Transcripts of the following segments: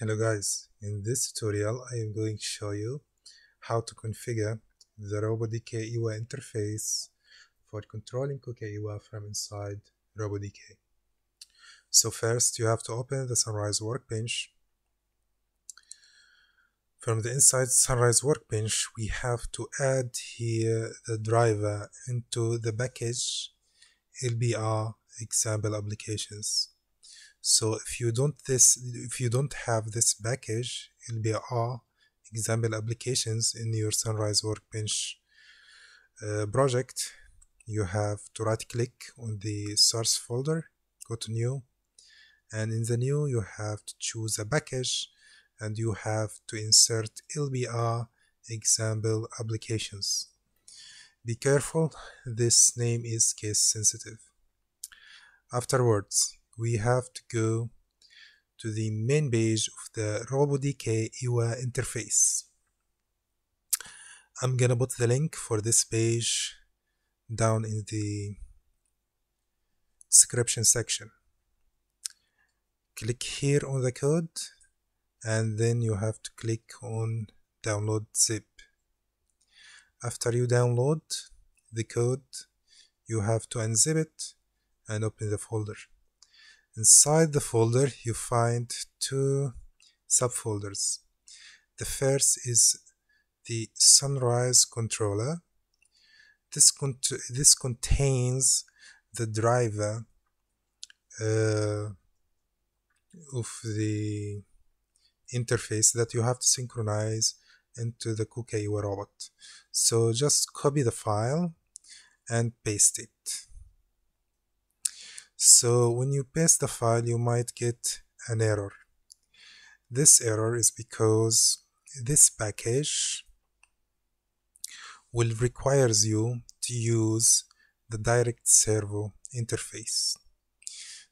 Hello guys, in this tutorial I am going to show you how to configure the RoboDK iiwa interface for controlling KUKA iiwa from inside RoboDK. So first you have to open the Sunrise.Workbench. From the inside Sunrise.Workbench we have to add here the driver into the package LBR example applications. So if you don't have this package LBR example applications in your Sunrise.Workbench project, you have to right-click on the source folder, go to new, and in the new you have to choose a package, and you have to insert LBR example applications. Be careful, this name is case sensitive. Afterwards, we have to go to the main page of the RoboDK iiwa interface. I'm gonna put the link for this page down in the description section. Click here on the code, and then you have to click on download zip. After you download the code, you have to unzip it and open the folder. Inside the folder you find two subfolders. The first is the Sunrise controller. This contains the driver of the interface that you have to synchronize into the KUKA iiwa robot. So just copy the file and paste it. So when you paste the file you might get an error. This error is because this package will requires you to use the Direct Servo interface.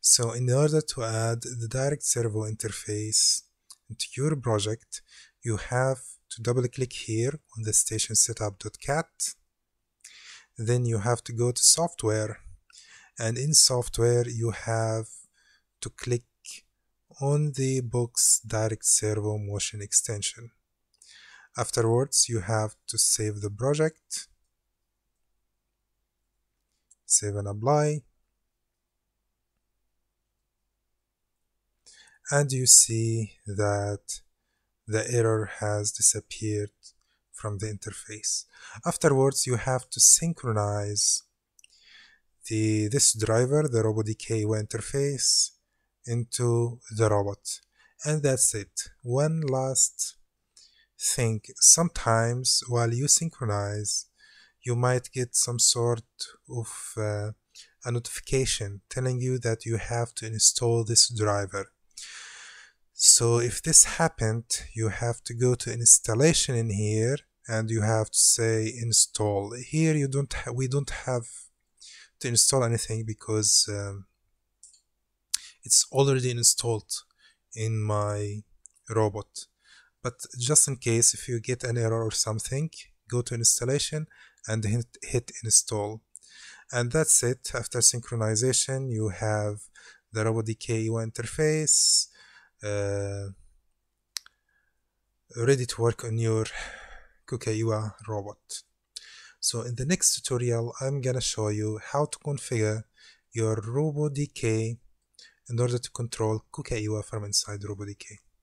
So in order to add the Direct Servo interface into your project, you have to double click here on the station setup.cat. Then you have to go to software, and in software you have to click on the box Direct Servo Motion extension. Afterwards you have to save the project, save and apply, and you see that the error has disappeared from the interface. Afterwards you have to synchronize this driver, the RoboDK iiwa interface, into the robot, and that's it. One last thing, sometimes while you synchronize you might get some sort of a notification telling you that you have to install this driver. So if this happened you have to go to installation in here, and you have to say install. Here we don't have to install anything because it's already installed in my robot. But just in case if you get an error or something, go to installation and hit install, and that's it. After synchronization you have the RoboDK iiwa interface ready to work on your KUKA iiwa robot. So in the next tutorial, I'm gonna show you how to configure your RoboDK in order to control KUKA iiwa from inside RoboDK.